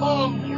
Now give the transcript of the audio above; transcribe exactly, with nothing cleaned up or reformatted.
home.